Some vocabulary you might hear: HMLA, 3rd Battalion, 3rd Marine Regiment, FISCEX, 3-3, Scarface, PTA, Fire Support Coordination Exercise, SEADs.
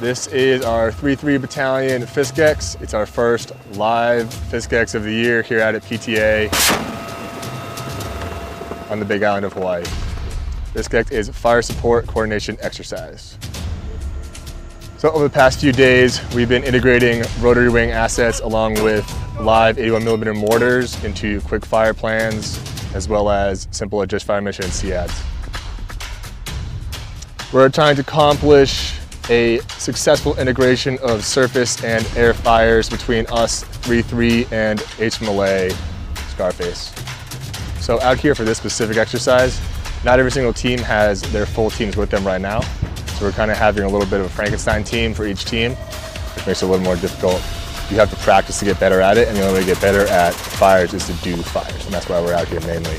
This is our 3-3 Battalion FISCEX. It's our first live FISCEX of the year here out at PTA on the Big Island of Hawaii. FISCEX is Fire Support Coordination Exercise. So over the past few days, we've been integrating rotary wing assets along with live 81mm mortars into quick fire plans, as well as simple adjust fire mission and SEADs. We're trying to accomplish a successful integration of surface and air fires between us, 3-3, and HMLA, Scarface. So out here for this specific exercise, not every single team has their full teams with them right now. So we're kind of having a little bit of a Frankenstein team for each team, which makes it a little more difficult. You have to practice to get better at it, and the only way to get better at fires is to do fires, and that's why we're out here mainly.